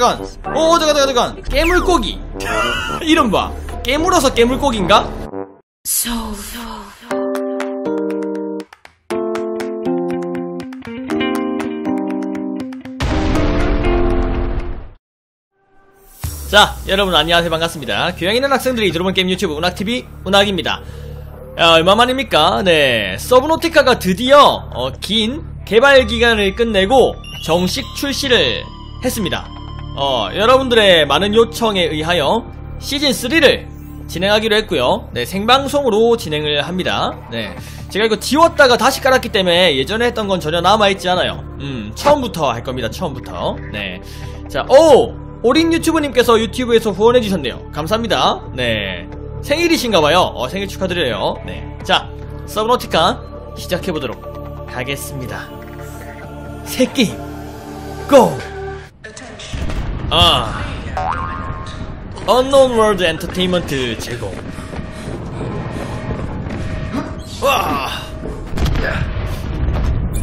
잠깐. 오 잠깐. 깨물고기. 이름 봐. 깨물어서 깨물고기인가? 자, 여러분 안녕하세요. 반갑습니다. 교양 있는 학생들이 들어본 게임 유튜브 운학TV 운학입니다. 얼마만입니까? 네, 서브노티카가 드디어 긴 개발 기간을 끝내고 정식 출시를 했습니다. 여러분들의 많은 요청에 의하여 시즌3를 진행하기로 했고요. 네, 생방송으로 진행을 합니다. 네, 제가 이거 지웠다가 다시 깔았기 때문에 예전에 했던 건 전혀 남아있지 않아요. 처음부터 할 겁니다. 처음부터. 네, 자, 오! 오린 유튜브님께서 유튜브에서 후원해주셨네요. 감사합니다. 네, 생일이신가봐요. 생일 축하드려요. 네, 자, 서브노티카 시작해보도록 하겠습니다. 새끼 고! Unknown World Entertainment 제공. 와! 3, 2,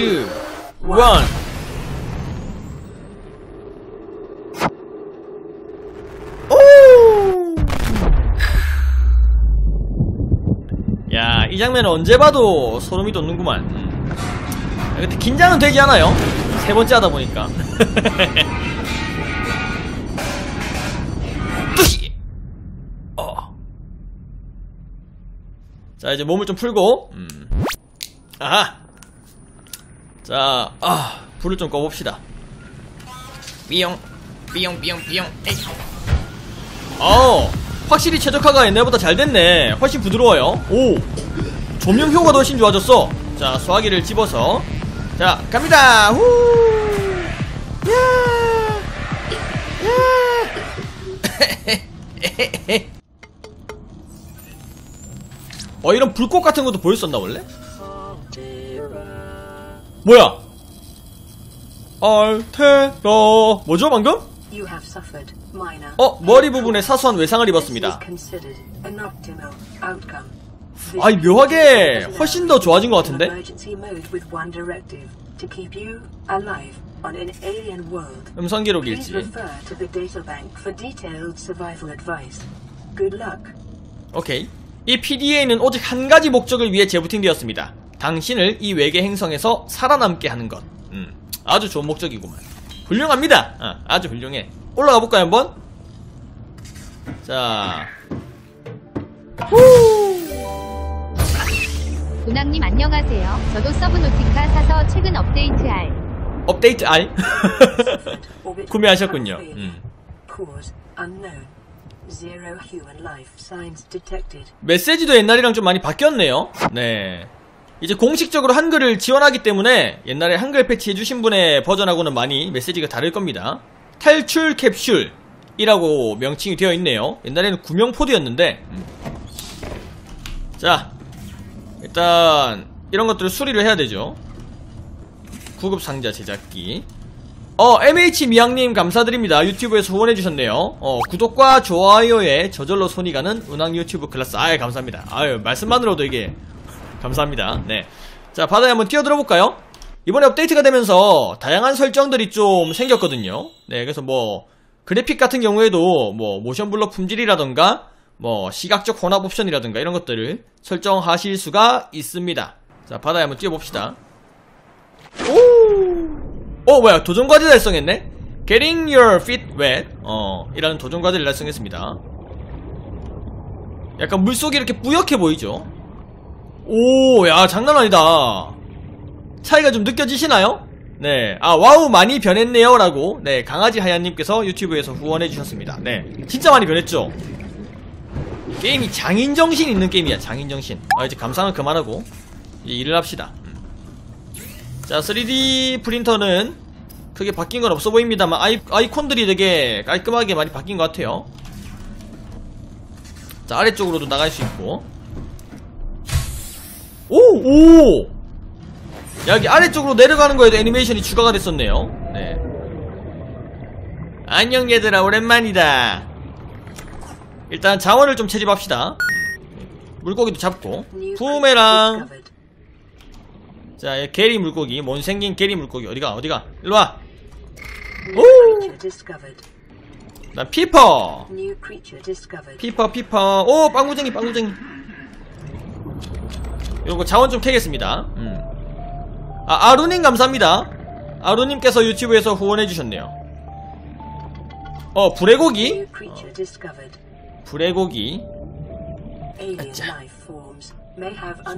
1. 오! 야, 이 장면은 언제 봐도 소름이 돋는구만. 근데 긴장은 되지 않아요? 세 번째 하다 보니까. 자, 이제 몸을 좀 풀고, 아하! 자, 불을 좀 꺼봅시다. 삐용, 삐용, 삐용, 삐용, 에이. 확실히 최적화가 옛날보다 잘 됐네. 훨씬 부드러워요. 오! 조명 효과도 훨씬 좋아졌어. 자, 소화기를 집어서. 자, 갑니다! 후! 야! 야! 이런 불꽃 같은 것도 보였었나, 원래? 뭐야? 알테라. 뭐죠, 방금? 머리 부분에 사소한 외상을 입었습니다. 아이, 묘하게 훨씬 더 좋아진 것 같은데? 음성 기록 일지. 오케이. 이 PDA는 오직 한 가지 목적을 위해 재부팅되었습니다. 당신을 이 외계 행성에서 살아남게 하는 것. 아주 좋은 목적이구만. 훌륭합니다. 아주 훌륭해. 올라가 볼까요, 한번? 자. 운학님 안녕하세요. 저도 서브노티카 사서 최근 업데이트 R. 업데이트 R? 구매하셨군요. 메시지도 옛날이랑 좀 많이 바뀌었네요. 네, 이제 공식적으로 한글을 지원하기 때문에 옛날에 한글 패치해주신 분의 버전하고는 많이 메시지가 다를 겁니다. 탈출 캡슐이라고 명칭이 되어 있네요. 옛날에는 구명 포드였는데. 자, 일단 이런 것들을 수리를 해야 되죠. 구급 상자 제작기. MH 미양님 감사드립니다. 유튜브에서 후원해주셨네요. 구독과 좋아요에 저절로 손이 가는 운학 유튜브 클래스. 아유, 감사합니다. 아유, 말씀만으로도 이게 감사합니다. 네, 자, 바다에 한번 뛰어들어볼까요? 이번에 업데이트가 되면서 다양한 설정들이 좀 생겼거든요. 네, 그래서 뭐 그래픽 같은 경우에도 뭐 모션 블러 품질이라던가 뭐 시각적 혼합 옵션이라던가 이런 것들을 설정하실 수가 있습니다. 자, 바다에 한번 뛰어봅시다. 오! 뭐야, 도전과제 달성했네? Getting your feet wet 이라는 도전과제를 달성했습니다. 약간 물속이 이렇게 뿌옇게 보이죠? 오, 야, 장난 아니다. 차이가 좀 느껴지시나요? 네, 와우 많이 변했네요 라고, 네, 강아지 하얀님께서 유튜브에서 후원해주셨습니다. 네, 진짜 많이 변했죠? 게임이 장인정신 있는 게임이야, 장인정신. 이제 감상은 그만하고 이제 일을 합시다. 자, 3D 프린터는 크게 바뀐 건 없어 보입니다만 아이콘들이 되게 깔끔하게 많이 바뀐 것 같아요. 자, 아래쪽으로도 나갈 수 있고. 오! 여기 아래쪽으로 내려가는 거에도 애니메이션이 추가가 됐었네요. 네. 안녕 얘들아, 오랜만이다. 일단 자원을 좀 채집합시다. 물고기도 잡고. 부메랑. 자, 게리 물고기, 못생긴 게리 물고기. 어디가? 일로와. 난 피퍼! 피퍼 피퍼. 오 빵구쟁이 빵구쟁이. 요거 자원 좀 캐겠습니다. 아 아루님 감사합니다. 아루님께서 유튜브에서 후원해주셨네요. 불의 고기? 불의 고기. 아짜. 숨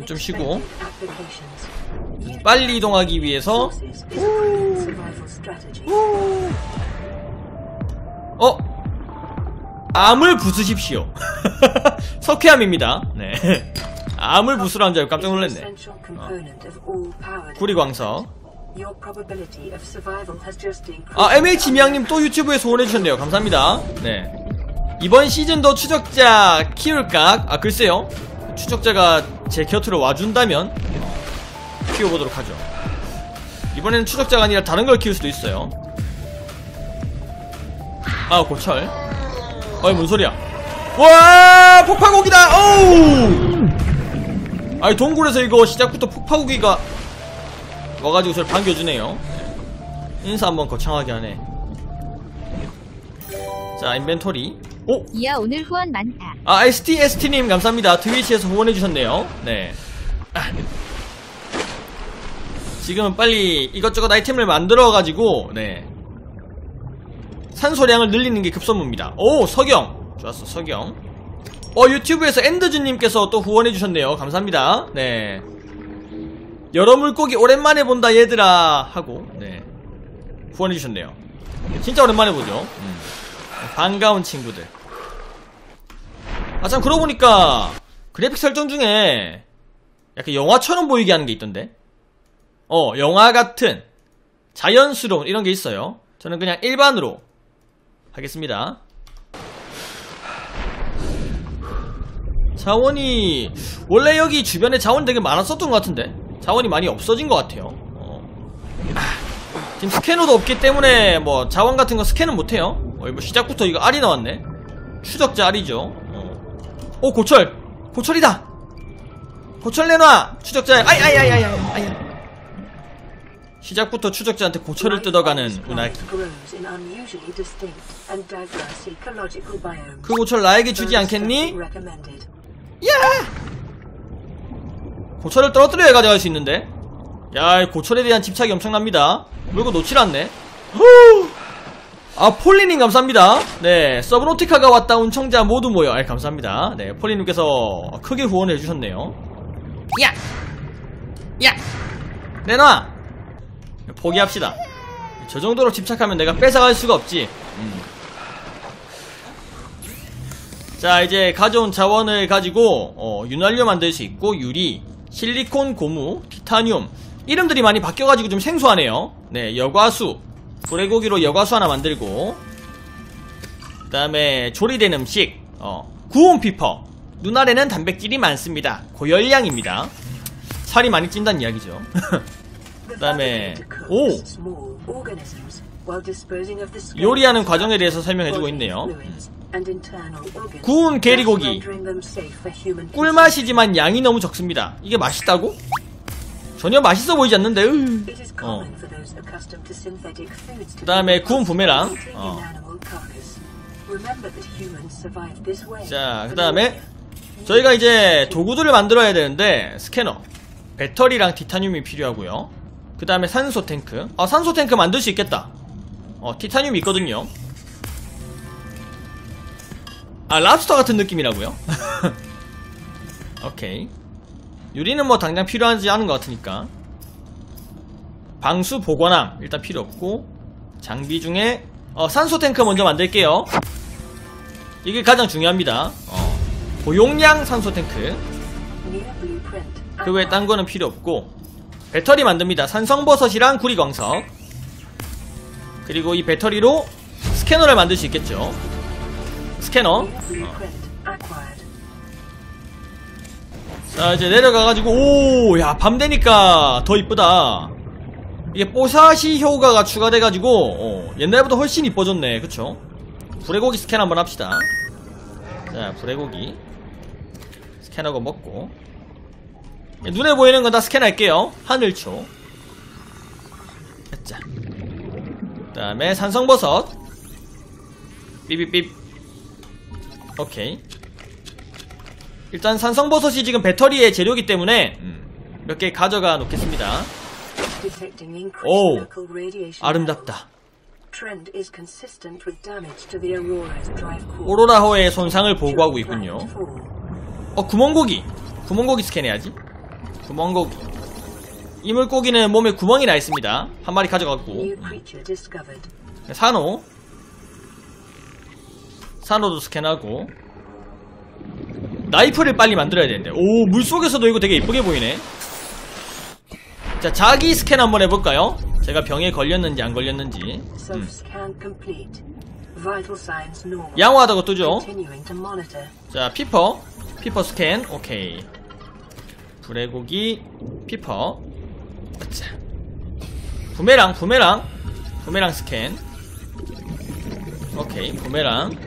좀 쉬고 빨리 이동하기 위해서. 암을 부수십시오. 석회암입니다. 네. 암을 부수라는 줄 알고 깜짝 놀랐네. 구리광석. MH 미양님 또 유튜브에서 원해주셨네요. 감사합니다. 네. 이번 시즌도 추적자 키울까? 아, 글쎄요. 추적자가 제 곁으로 와준다면 키워보도록 하죠. 이번에는 추적자가 아니라 다른 걸 키울 수도 있어요. 아, 고철. 어이, 뭔 소리야. 와, 폭파고기다! 오우! 아이, 동굴에서 이거 시작부터 폭파고기가 와가지고 저를 반겨주네요. 인사 한번 거창하게 하네. 자, 인벤토리. 오! 이야, 오늘 후원 많다. 아, STST님 감사합니다. 트위치에서 후원해주셨네요. 네. 지금은 빨리 이것저것 아이템을 만들어가지고, 네. 산소량을 늘리는 게 급선무입니다. 오, 석영! 좋았어, 석영. 유튜브에서 엔드즈님께서 또 후원해주셨네요. 감사합니다. 네. 여러 물고기 오랜만에 본다 얘들아 하고 네 후원해주셨네요. 진짜 오랜만에 보죠. 반가운 친구들. 아 참 그러고 보니까 그래픽 설정 중에 약간 영화처럼 보이게 하는 게 있던데. 영화 같은 자연스러운 이런 게 있어요. 저는 그냥 일반으로 하겠습니다. 자원이 원래 여기 주변에 자원 되게 많았었던 것 같은데 자원이 많이 없어진 것 같아요. 지금 스캐너도 없기 때문에 뭐 자원 같은 거 스캔은 못해요. 이거 시작부터 이거 알이 나왔네. 추적자 알이죠. 오 고철! 고철이다! 고철 내놔! 추적자 알! 아이. 시작부터 추적자한테 고철을 뜯어가는 운하기. 그 고철 나에게 주지 않겠니? 야! 고철을 떨어뜨려야 가져갈 수 있는데. 야, 이 고철에 대한 집착이 엄청납니다. 물고 놓질 않네. 후! 아, 폴리님 감사합니다. 네, 서브노티카가 왔다 온 청자 모두 모여. 아이, 감사합니다. 네, 폴리님께서 크게 후원해 주셨네요. 야! 야! 내놔! 포기합시다. 저 정도로 집착하면 내가 뺏어갈 수가 없지. 자, 이제 가져온 자원을 가지고 윤활유 만들 수 있고, 유리, 실리콘, 고무, 티타늄. 이름들이 많이 바뀌어가지고 좀 생소하네요. 네, 여과수. 불의고기로 여과수 하나 만들고. 그 다음에 조리된 음식. 구운 피퍼. 눈알에는 단백질이 많습니다. 고열량입니다. 살이 많이 찐다는 이야기죠. 그 다음에, 오! 요리하는 과정에 대해서 설명해주고 있네요. 구운 게리고기. 꿀맛이지만 양이 너무 적습니다. 이게 맛있다고? 전혀 맛있어 보이지 않는데. 그 다음에 구운 부메랑. 자, 그 다음에 저희가 이제 도구들을 만들어야 되는데 스캐너, 배터리랑 티타늄이 필요하고요. 그 다음에 산소 탱크. 아, 산소 탱크 만들 수 있겠다. 티타늄이 있거든요. 아, 랍스터 같은 느낌이라고요? 오케이. 유리는 뭐 당장 필요하지 않은 것 같으니까. 방수 보관함 일단 필요 없고. 장비 중에 산소 탱크 먼저 만들게요. 이게 가장 중요합니다. 고용량 산소 탱크. 그 외에 딴 거는 필요 없고. 배터리 만듭니다. 산성버섯이랑 구리광석. 그리고 이 배터리로 스캐너를 만들 수 있겠죠. 스캐너. 자, 이제 내려가가지고. 오, 야, 밤 되니까 더 이쁘다. 이게 뽀사시 효과가 추가돼가지고 옛날보다 훨씬 이뻐졌네. 그쵸? 불의 고기 스캔 한번 합시다. 자, 불의 고기 스캔하고 먹고. 예, 눈에 보이는 건 다 스캔할게요. 하늘초. 자, 그 다음에 산성버섯 삐삐삐. 오케이, 일단 산성버섯이 지금 배터리의 재료이기 때문에 몇 개 가져가 놓겠습니다. 오, 아름답다. 오로라호의 손상을 보고하고 있군요. 구멍고기, 구멍고기 스캔해야지. 구멍고기. 이 물고기는 몸에 구멍이 나 있습니다. 한 마리 가져갔고. 산호, 산호도 스캔하고. 나이프를 빨리 만들어야 되는데. 오, 물속에서도 이거 되게 이쁘게 보이네. 자, 자기 스캔 한번 해볼까요? 제가 병에 걸렸는지 안 걸렸는지. 양호하다고 뜨죠? 자, 피퍼, 피퍼 스캔. 오케이, 불의 고기 피퍼. 자, 부메랑, 부메랑, 부메랑 스캔. 오케이, 부메랑.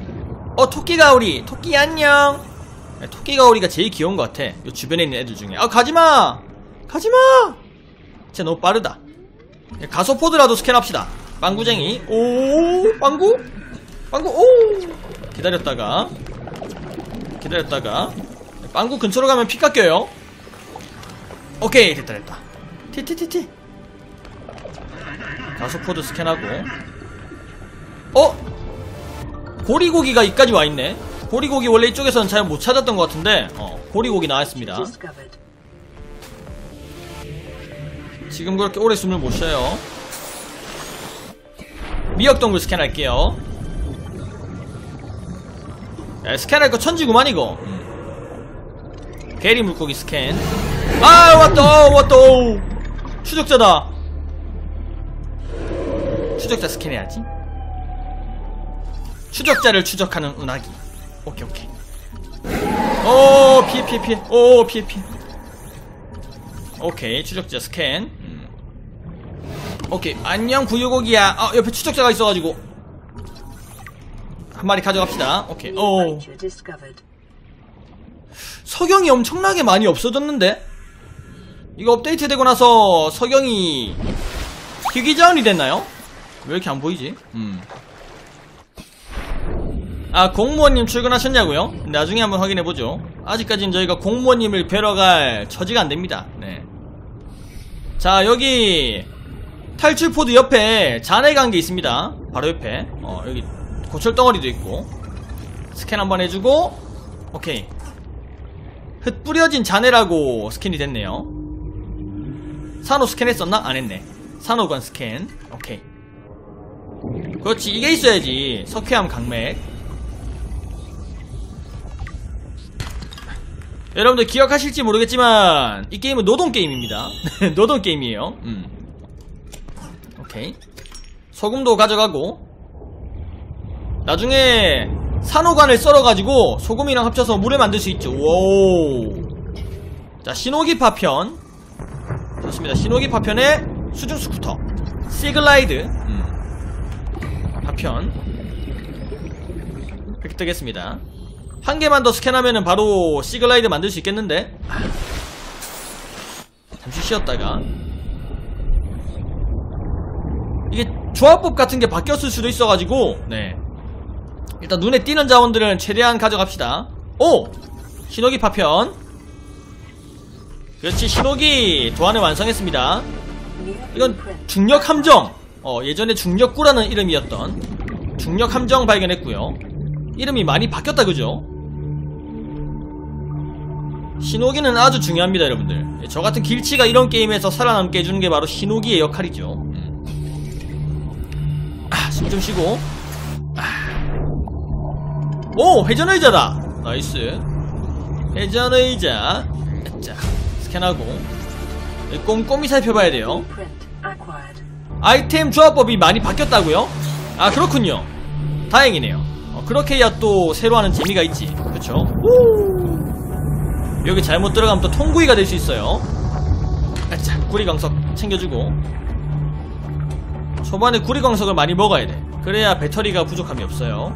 토끼가오리, 토끼 안녕. 토끼가오리가 제일 귀여운 것 같아, 요 주변에 있는 애들 중에. 가지마, 가지마, 쟤 너무 빠르다. 가소포드라도 스캔합시다. 빵구쟁이. 오, 빵구? 빵구. 오, 기다렸다가, 기다렸다가. 빵구 근처로 가면 피 깎여요. 오케이, 됐다 됐다. 티티티티. 가소포드 스캔하고. 고리고기가 이까지 와있네. 고리고기 원래 이쪽에서는 잘 못 찾았던 것 같은데 고리고기 나왔습니다. 지금 그렇게 오래 숨을 못 쉬어요. 미역동굴 스캔할게요. 야, 스캔할 거 천지구만 이거. 게리 물고기 스캔. 아, 왔다, 왔다. 추적자다. 추적자 스캔해야지. 추적자를 추적하는 운하기. 오케이, 오케이. 피해, 피해, 피해. 피해, 피해. 오케이, 추적자 스캔. 오케이, 안녕 구유고기야. 옆에 추적자가 있어가지고 한 마리 가져갑시다. 오케이. 석영이 엄청나게 많이 없어졌는데? 이거 업데이트 되고 나서 석영이 희귀자원이 됐나요? 왜 이렇게 안 보이지? 공무원님 출근하셨냐고요? 나중에 한번 확인해보죠. 아직까지는 저희가 공무원님을 뵈러 갈 처지가 안됩니다. 네. 자, 여기 탈출포드 옆에 잔해 간 게 있습니다. 바로 옆에 여기 고철덩어리도 있고. 스캔 한번 해주고. 오케이, 흩 뿌려진 잔해라고 스캔이 됐네요. 산호 스캔했었나? 안했네. 산호관 스캔. 오케이, 그렇지, 이게 있어야지. 석회암 강맥. 여러분들 기억하실지 모르겠지만 이 게임은 노동게임입니다. 노동게임이에요. 오케이, 소금도 가져가고. 나중에 산호관을 썰어가지고 소금이랑 합쳐서 물을 만들 수 있죠. 오우. 자, 신호기 파편 좋습니다. 신호기 파편에 수중 스쿠터 시글라이드 파편 이렇게 뜨겠습니다. 한 개만 더 스캔하면은 바로 시글라이드 만들 수 있겠는데? 잠시 쉬었다가. 이게 조합법 같은 게 바뀌었을 수도 있어가지고, 네. 일단 눈에 띄는 자원들은 최대한 가져갑시다. 오! 신호기 파편. 그렇지, 신호기 도안을 완성했습니다. 이건 중력함정. 예전에 중력구라는 이름이었던 중력함정 발견했고요. 이름이 많이 바뀌었다, 그죠? 신호기는 아주 중요합니다, 여러분들. 저같은 길치가 이런 게임에서 살아남게 해주는게 바로 신호기의 역할이죠. 숨 좀 쉬고. 오! 회전의자다! 나이스. 회전의자. 자, 스캔하고. 꼼꼼히 살펴봐야 돼요. 아이템 조합법이 많이 바뀌었다고요? 아, 그렇군요. 다행이네요. 그렇게 해야 또 새로 하는 재미가 있지, 그쵸? 여기 잘못 들어가면 또 통구이가 될 수 있어요. 아차, 구리광석 챙겨주고. 초반에 구리광석을 많이 먹어야 돼. 그래야 배터리가 부족함이 없어요.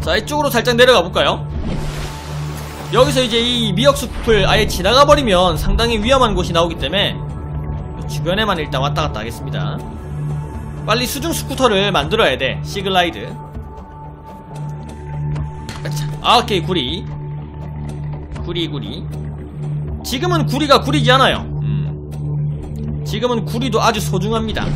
자, 이쪽으로 살짝 내려가 볼까요? 여기서 이제 이 미역숲을 아예 지나가 버리면 상당히 위험한 곳이 나오기 때문에 주변에만 일단 왔다갔다 하겠습니다. 빨리 수중 스쿠터를 만들어야 돼. 시글라이드. 아, 오케이. 구리. 구리. 지금은 구리가 구리지 않아요. 지금은 구리도 아주 소중합니다.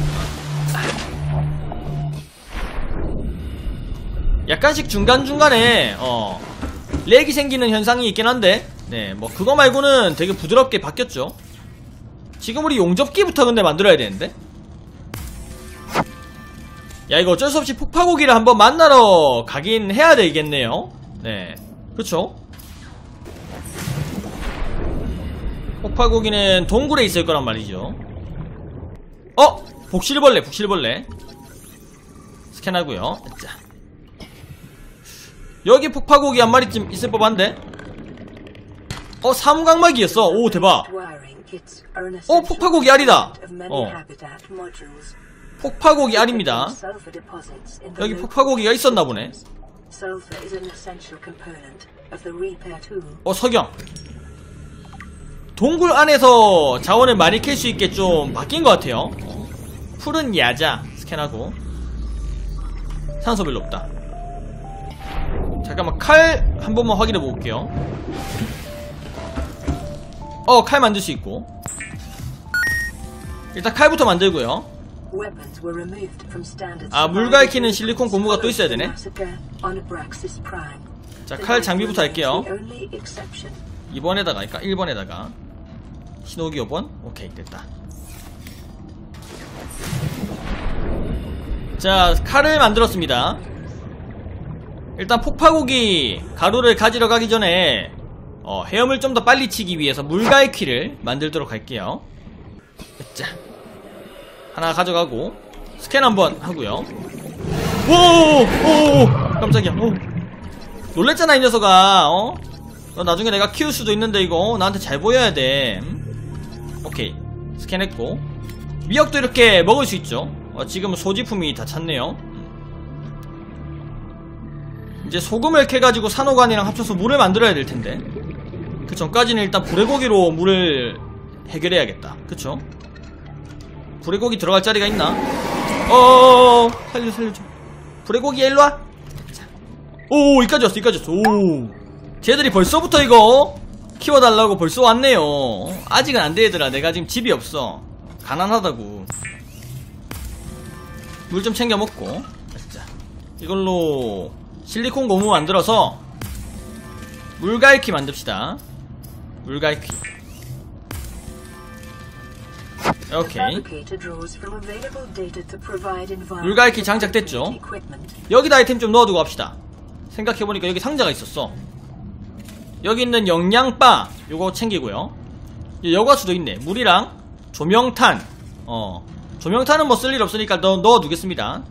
약간씩 중간중간에 렉이 생기는 현상이 있긴 한데, 네, 뭐 그거 말고는 되게 부드럽게 바뀌었죠. 지금 우리 용접기부터 근데 만들어야 되는데, 야, 이거 어쩔 수 없이 폭파고기를 한번 만나러 가긴 해야 되겠네요. 네, 그렇죠. 폭파고기는 동굴에 있을 거란 말이죠. 복실벌레, 스캔하고요. 자, 여기 폭파고기 한 마리쯤 있을 법한데. 삼각막이었어. 오, 대박. 폭파고기 알이다. 폭파고기 알입니다. 여기 폭파고기가 있었나보네. 석영. 동굴 안에서 자원을 많이 캘 수 있게 좀 바뀐 것 같아요. 푸른 야자 스캔하고. 산소 별로 없다. 잠깐만, 칼 한 번만 확인해 볼게요. 칼 만들 수 있고. 일단 칼부터 만들고요. 아, 물 갈키는 실리콘 고무가 또 있어야 되네. 자, 칼 장비부터 할게요. 2번에다가, 그러니까 1번에다가 신호기 5번? 오케이, 됐다. 자, 칼을 만들었습니다. 일단 폭파고기 가루를 가지러 가기 전에 헤엄을 좀 더 빨리 치기 위해서 물갈퀴를 만들도록 할게요. 자, 하나 가져가고 스캔 한번 하고요. 오오오, 깜짝이야. 놀랬잖아, 이 녀석아. 나중에 내가 키울 수도 있는데 이거 나한테 잘 보여야 돼. 오케이, 스캔했고. 미역도 이렇게 먹을 수 있죠. 지금 소지품이 다 찼네요. 이제 소금을 캐가지고 산호관이랑 합쳐서 물을 만들어야 될 텐데, 그 전까지는 일단 불의 고기로 물을 해결해야겠다. 그쵸? 불의 고기 들어갈 자리가 있나? 살려줘. 불의 고기 일로와. 오, 여기까지 왔어. 오, 쟤들이 벌써부터 이거 키워달라고 벌써 왔네요. 아직은 안돼, 얘들아. 내가 지금 집이 없어. 가난하다고. 물 좀 챙겨 먹고. 자, 이걸로 실리콘 고무 만들어서 물갈퀴 만듭시다. 물갈퀴. 오케이. 물갈퀴 장착됐죠. 여기다 아이템 좀 넣어두고 합시다. 생각해보니까 여기 상자가 있었어. 여기 있는 영양바 요거 챙기고요. 여과수도 있네. 물이랑 조명탄. 조명탄은 뭐 쓸 일 없으니까 넣어두겠습니다.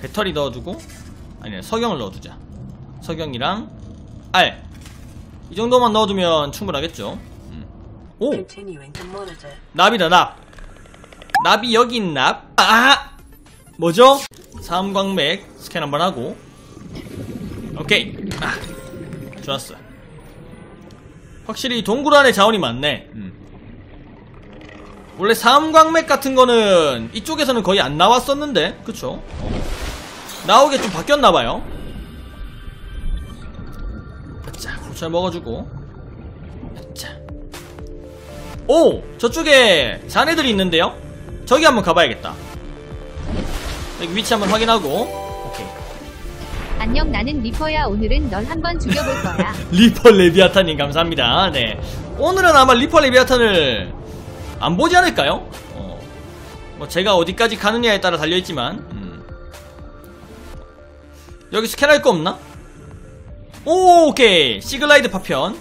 배터리 넣어두고, 아니, 석영을 넣어두자. 석영이랑 알. 이 정도만 넣어두면 충분하겠죠. 오! 납이다, 납. 납이 여기 있는 납. 뭐죠? 삼광맥 스캔 한번 하고. 오케이. 좋았어. 확실히 동굴 안에 자원이 많네. 원래 삼광맥 같은 거는 이쪽에서는 거의 안 나왔었는데, 그쵸? 나오게 좀 바뀌었나봐요. 자, 고철 먹어주고. 자, 오! 저쪽에 자네들이 있는데요? 저기 한번 가봐야겠다. 여기 위치 한번 확인하고. 오케이. 안녕, 나는 리퍼야. 오늘은 널 한번 죽여볼 거야. 리퍼 레비아탄님 감사합니다. 네, 오늘은 아마 리퍼 레비아탄을 안 보지 않을까요? 뭐 제가 어디까지 가느냐에 따라 달려있지만. 여기 스캔할 거 없나? 오, 오케이. 시글라이드 파편.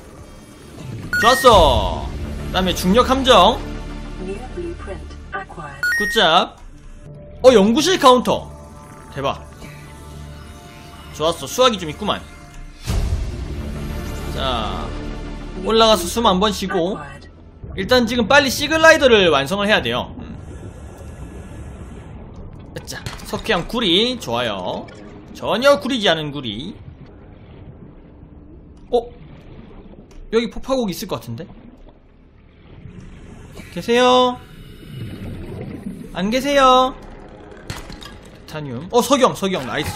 좋았어. 그 다음에 중력 함정. 굿잡. 연구실 카운터. 대박. 좋았어. 수학이 좀 있구만. 자, 올라가서 숨 한 번 쉬고. 일단 지금 빨리 시글라이더를 완성을 해야 돼요. 자, 석회암 구리. 좋아요. 전혀 구리지 않은 구리. 여기 폭파고기 있을 것 같은데? 계세요? 안 계세요? 티타늄. 어, 석영, 석영, 나이스.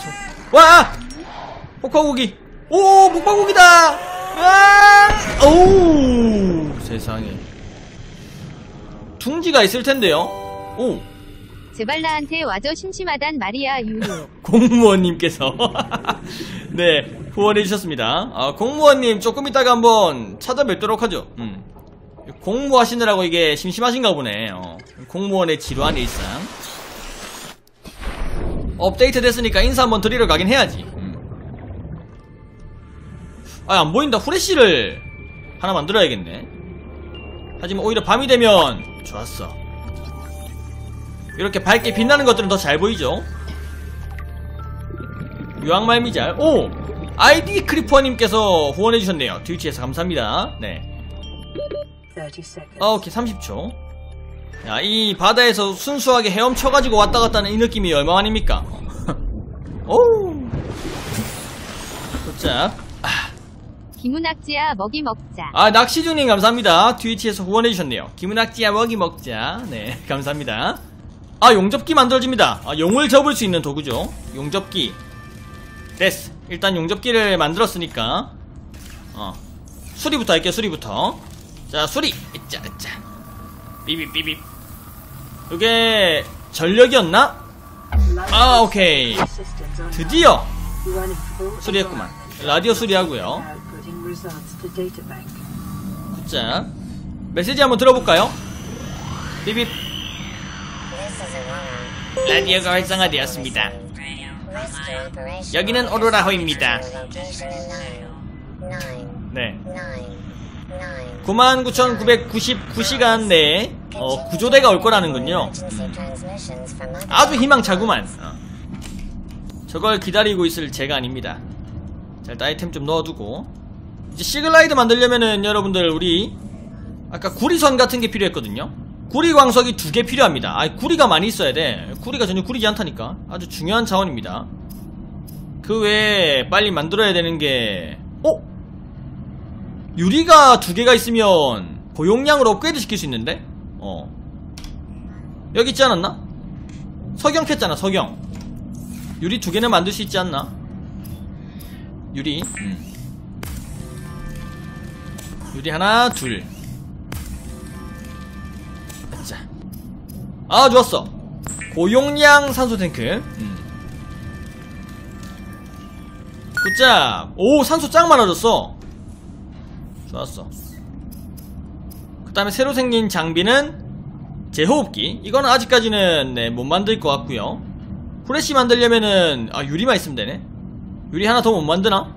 와! 호커고기. 오, 목방고기다! 아! 오! 세상에. 둥지가 있을 텐데요? 오! 제발 나한테 와줘 심심하단 말이야, 유로. 공무원님께서. 네, 후원해주셨습니다. 아, 공무원님, 조금 이따가 한번 찾아뵙도록 하죠. 공무하시느라고 이게 심심하신가 보네. 공무원의 지루한 일상. 업데이트 됐으니까 인사 한번 드리러 가긴 해야지. 아, 안 보인다. 후레쉬를 하나 만들어야겠네. 하지만 오히려 밤이 되면 좋았어. 이렇게 밝게 빛나는 것들은 더 잘 보이죠. 유황말미잘. 오! 아이디 크리퍼님께서 후원해주셨네요. 트위치에서 감사합니다. 네. 아, 오케이. 30초. 야, 이 바다에서 순수하게 헤엄쳐가지고 왔다갔다는 이 느낌이 얼마 아닙니까? 오우. 도착. 김은학지야 먹이 먹자. 아, 낚시중님 감사합니다. 트위치에서 후원해주셨네요. 김은학지야 먹이 먹자. 네, 감사합니다. 아, 용접기 만들어집니다. 아, 용을 접을 수 있는 도구죠. 용접기. 됐어. 일단 용접기를 만들었으니까 수리부터 할게요. 수리부터. 자, 수리! 으짜, 으짜. 삐비삐비. 요게 전력이었나? 아, 오케이. 드디어 수리했구만. 라디오 수리하고요. 자, 메시지 한번 들어볼까요? 삐비. 라디오가 활성화되었습니다. 여기는 오로라호입니다. 네. 99,999시간 내에 구조대가 올 거라는군요. 아주 희망차구만. 저걸 기다리고 있을 제가 아닙니다. 자, 일단 아이템 좀 넣어두고 이제 시글라이드 만들려면은 여러분들 우리 아까 구리선 같은 게 필요했거든요. 구리광석이 2개 필요합니다. 아, 구리가 많이 있어야 돼. 구리가 전혀 구리지 않다니까. 아주 중요한 자원입니다. 그 외에 빨리 만들어야 되는 게 유리가 2개가 있으면 고용량으로 업그레이드 시킬 수 있는데? 여기 있지 않았나? 석영 캤잖아, 석영. 유리 2개는 만들 수 있지 않나? 유리. 유리 하나, 둘. 자. 아, 좋았어. 고용량 산소 탱크. 굿잡. 오, 산소 짱 많아졌어. 좋았어. 그 다음에 새로 생긴 장비는 제호흡기. 이거는 아직까지는 네, 못 만들 것 같고요. 후레쉬 만들려면은 유리만 있으면 되네. 유리 하나 더 못 만드나?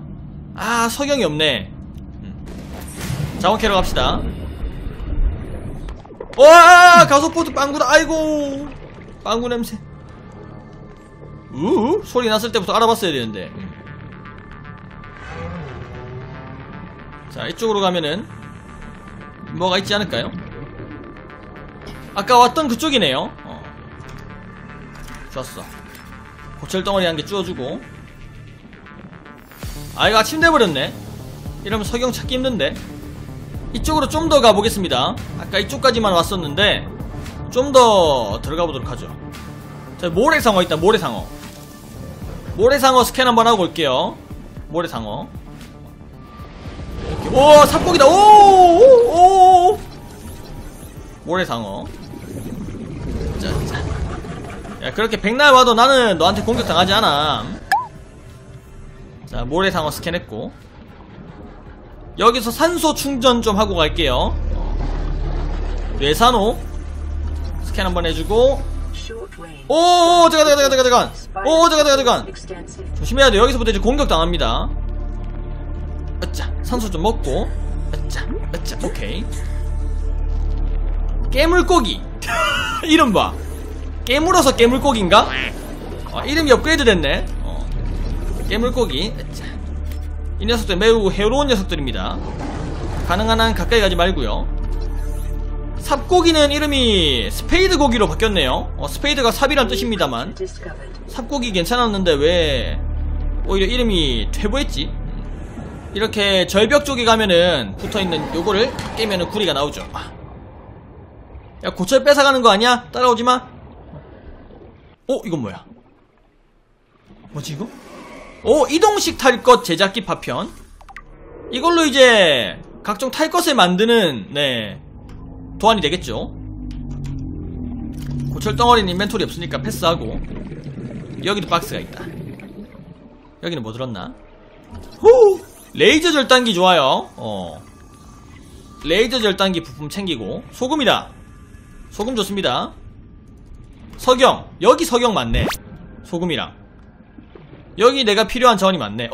아, 석영이 없네. 자원 캐러 갑시다. 와, 가속보드 빵구다. 아이고, 빵구 냄새. 우우, 소리 났을 때부터 알아봤어야 되는데. 자, 이쪽으로 가면은 뭐가 있지 않을까요? 아까 왔던 그쪽이네요. 좋았어. 고철덩어리 한 개 쥐어주고. 아, 이거 아침 돼버렸네. 이러면 석영 찾기 힘든데. 이쪽으로 좀 더 가보겠습니다. 아까 이쪽까지만 왔었는데 좀 더 들어가보도록 하죠. 자, 모래상어 있다. 모래상어. 모래상어 스캔 한번 하고 올게요. 모래상어. 오, 삽고기다. 오오오. 모래상어. 자. 야, 그렇게 백날 와도 나는 너한테 공격당하지 않아. 자, 모래상어 스캔했고 여기서 산소 충전 좀 하고 갈게요. 뇌산호 스캔 한번 해주고. 오오오. 잠깐. 오오, 잠깐. 조심해야 돼. 여기서부터 이제 공격당합니다. 으짜. 산소 좀 먹고. 으짜. 오케이. 깨물고기. 이름 봐. 깨물어서 깨물고기인가? 이름이 업그레이드 됐네. 깨물고기. 으짜. 이 녀석들 매우 해로운 녀석들입니다. 가능한 한 가까이 가지 말고요. 삽고기는 이름이 스페이드 고기로 바뀌었네요. 스페이드가 삽이란 뜻입니다만 삽고기 괜찮았는데 왜 오히려 이름이 퇴보했지? 이렇게 절벽 쪽에 가면은 붙어있는 요거를 깨면은 구리가 나오죠. 야, 고철 뺏어가는 거 아니야? 따라오지마. 오, 이건 뭐야? 뭐지 이거? 오, 이동식 탈것 제작기 파편. 이걸로 이제 각종 탈것을 만드는, 네, 도안이 되겠죠. 고철덩어리는 인벤토리 없으니까 패스하고. 여기도 박스가 있다. 여기는 뭐 들었나? 후! 레이저 절단기 좋아요. 레이저 절단기 부품 챙기고. 소금이다. 소금 좋습니다. 석영. 여기 석영 맞네. 소금이랑. 여기 내가 필요한 전이 맞네.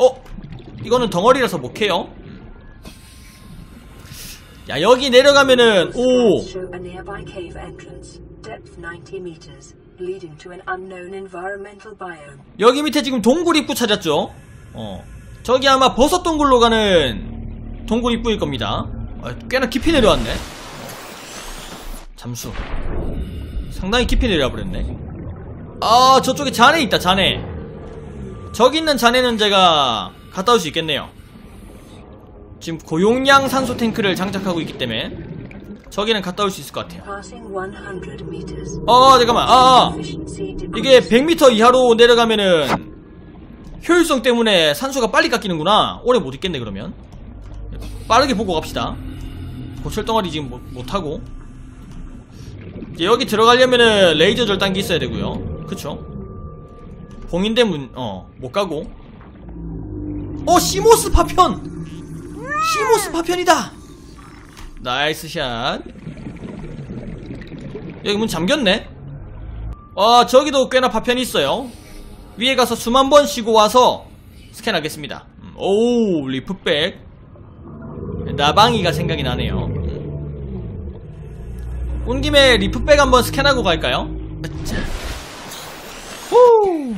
이거는 덩어리라서 못해요. 야, 여기 내려가면은, 오! 여기 밑에 지금 동굴 입구 찾았죠? 저기 아마 버섯 동굴로 가는 동굴 입구일 겁니다. 꽤나 깊이 내려왔네. 잠수. 상당히 깊이 내려와버렸네. 아, 저쪽에 잔해 있다, 잔해. 저기 있는 잔해는 제가 갔다 올 수 있겠네요. 지금 고용량 산소 탱크를 장착하고 있기 때문에 저기는 갔다 올 수 있을 것 같아요. 잠깐만. 이게 100m 이하로 내려가면은 효율성 때문에 산소가 빨리 깎이는구나. 오래 못 있겠네. 그러면 빠르게 보고 갑시다. 고철덩어리 지금 못하고. 이제 여기 들어가려면은 레이저 절단기 있어야 되고요. 그쵸? 봉인대 문, 못가고. 시모스 파편! 시모스 파편이다! 나이스 샷. 여기 문 잠겼네? 저기도 꽤나 파편이 있어요. 위에 가서 숨 한 번 쉬고 와서 스캔하겠습니다. 오우, 리프백. 나방이가 생각이 나네요. 온 김에 리프백 한번 스캔하고 갈까요? 후!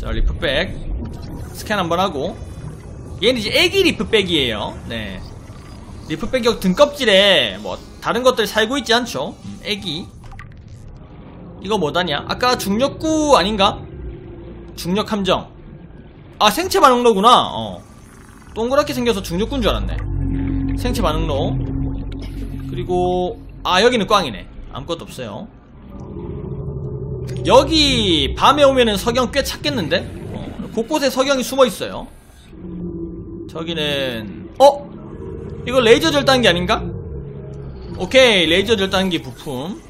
자, 리프백 스캔 한번 하고. 얘는 이제 애기 리프백이에요. 네, 리프백이 여기 등껍질에 뭐 다른 것들 살고 있지 않죠? 애기. 이거 뭐다냐? 아까 중력구 아닌가? 중력함정. 아, 생체 반응로구나. 동그랗게 생겨서 중력구인 줄 알았네. 생체 반응로. 그리고 여기는 꽝이네. 아무것도 없어요. 여기 밤에 오면은 석영 꽤 찾겠는데? 곳곳에 석영이 숨어있어요. 저기는, 이거 레이저 절단기 아닌가? 오케이, 레이저 절단기 부품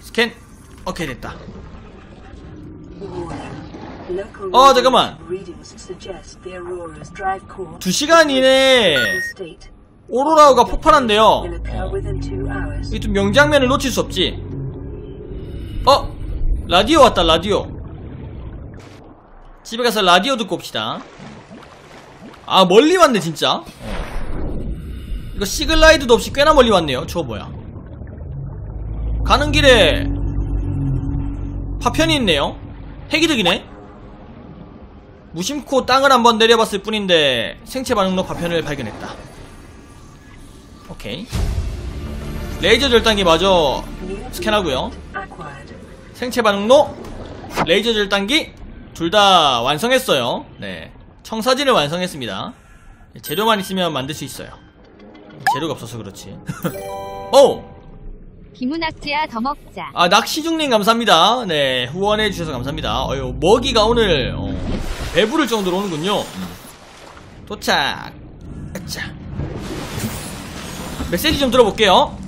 스캔. 오케이, 됐다. 잠깐만. 2시간 이내에 오로라가 폭발한대요. 이게 좀 명장면을 놓칠 수 없지. 라디오 왔다. 라디오. 집에 가서 라디오 듣고 옵시다. 아, 멀리 왔네 진짜. 이거 시글라이드도 없이 꽤나 멀리 왔네요. 저거 뭐야? 가는 길에 파편이 있네요. 해기득이네. 무심코 땅을 한번 내려봤을 뿐인데 생체 반응로 파편을 발견했다. 오케이, 레이저 절단기 마저 스캔하고요. 생체 반응로, 레이저 절단기 둘 다 완성했어요. 네, 청사진을 완성했습니다. 재료만 있으면 만들 수 있어요. 재료가 없어서 그렇지. 오! 김은학지야 더 먹자. 아, 낚시중님 감사합니다. 네, 후원해주셔서 감사합니다. 어휴, 먹이가 오늘 배부를 정도로 오는군요. 도착. 아차. 메시지 좀 들어볼게요.